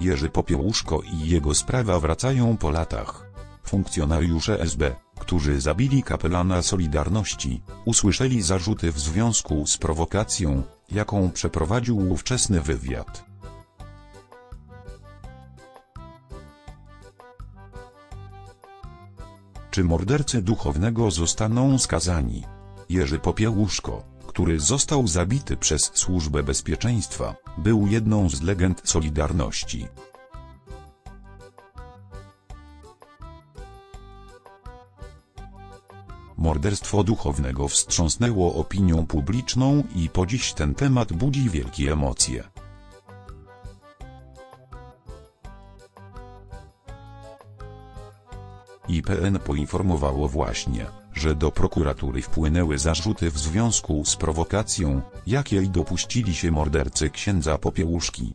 Jerzy Popiełuszko i jego sprawa wracają po latach. Funkcjonariusze SB, którzy zabili kapelana Solidarności, usłyszeli zarzuty w związku z prowokacją, jaką przeprowadził ówczesny wywiad. Czy mordercy duchownego zostaną skazani? Jerzy Popiełuszko, który został zabity przez Służbę Bezpieczeństwa, był jedną z legend Solidarności. Morderstwo duchownego wstrząsnęło opinią publiczną i po dziś ten temat budzi wielkie emocje. IPN poinformowało właśnie, że do prokuratury wpłynęły zarzuty w związku z prowokacją, jakiej dopuścili się mordercy księdza Popiełuszki.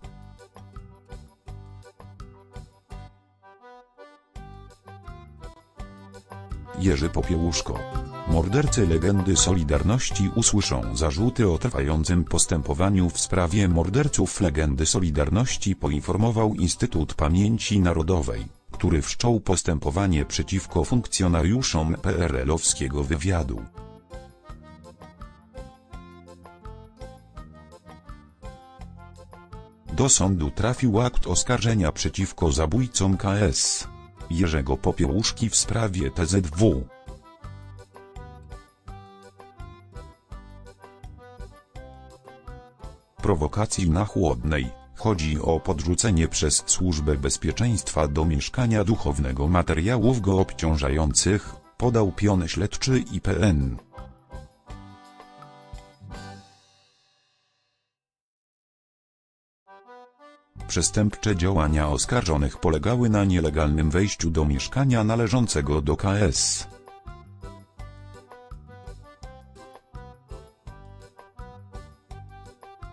Jerzy Popiełuszko, mordercy legendy Solidarności, usłyszą zarzuty o trwającym postępowaniu w sprawie morderców legendy Solidarności, poinformował Instytut Pamięci Narodowej, który wszczął postępowanie przeciwko funkcjonariuszom PRL-owskiego wywiadu. Do sądu trafił akt oskarżenia przeciwko zabójcom KS. Jerzego Popiełuszki w sprawie TZW. Prowokacji na Chłodnej. Chodzi o podrzucenie przez Służbę Bezpieczeństwa do mieszkania duchownego materiałów go obciążających, podał pion śledczy IPN. Przestępcze działania oskarżonych polegały na nielegalnym wejściu do mieszkania należącego do KS.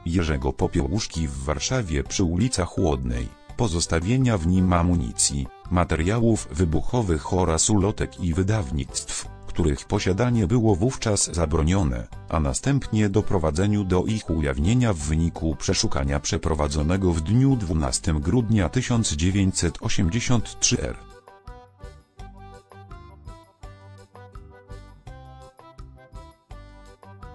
Jerzego Popiełuszki w Warszawie przy ulicy Chłodnej, pozostawienia w nim amunicji, materiałów wybuchowych oraz ulotek i wydawnictw, których posiadanie było wówczas zabronione, a następnie doprowadzeniu do ich ujawnienia w wyniku przeszukania przeprowadzonego w dniu 12 grudnia 1983 r.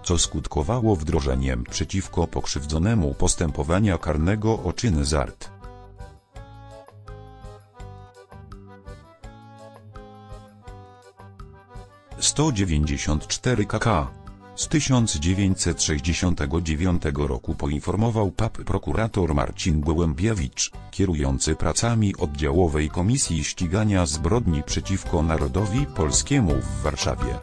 co skutkowało wdrożeniem przeciwko pokrzywdzonemu postępowania karnego o czyn zart. § 194 k.k. Z 1969 roku poinformował PAP prokurator Marcin Gołębiewicz, kierujący pracami Oddziałowej Komisji Ścigania Zbrodni przeciwko Narodowi Polskiemu w Warszawie.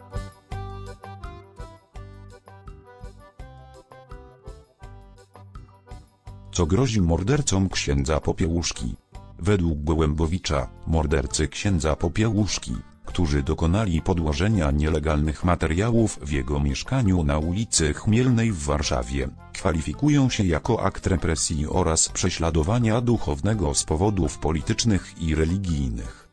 Co grozi mordercom księdza Popiełuszki? Według Gołębiewicza, mordercy księdza Popiełuszki, którzy dokonali podłożenia nielegalnych materiałów w jego mieszkaniu na ulicy Chmielnej w Warszawie, kwalifikują się jako akt represji oraz prześladowania duchownego z powodów politycznych i religijnych.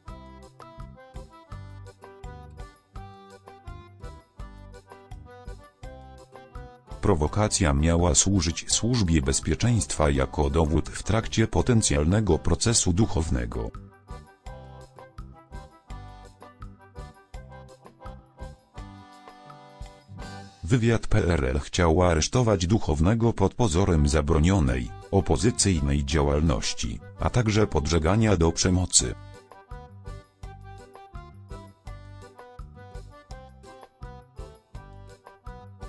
Prowokacja miała służyć Służbie Bezpieczeństwa jako dowód w trakcie potencjalnego procesu duchownego. Wywiad PRL chciał aresztować duchownego pod pozorem zabronionej, opozycyjnej działalności, a także podżegania do przemocy.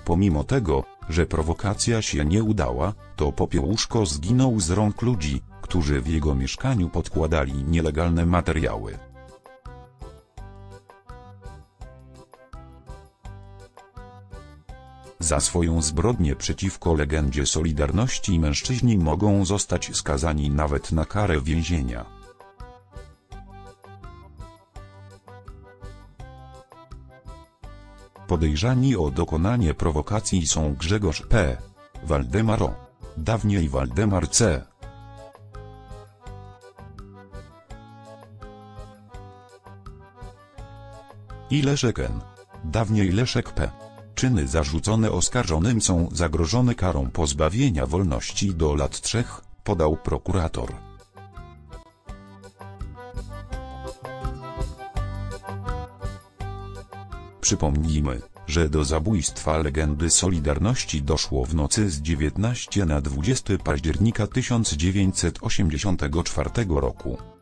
Pomimo tego, że prowokacja się nie udała, to Popiełuszko zginął z rąk ludzi, którzy w jego mieszkaniu podkładali nielegalne materiały. Za swoją zbrodnię przeciwko legendzie Solidarności mężczyźni mogą zostać skazani nawet na karę więzienia. Podejrzani o dokonanie prowokacji są Grzegorz P., Waldemar O., dawniej Waldemar C., i Leszek N., dawniej Leszek P. Czyny zarzucone oskarżonym są zagrożone karą pozbawienia wolności do lat 3, podał prokurator. Przypomnijmy, że do zabójstwa legendy Solidarności doszło w nocy z 19 na 20 października 1984 roku.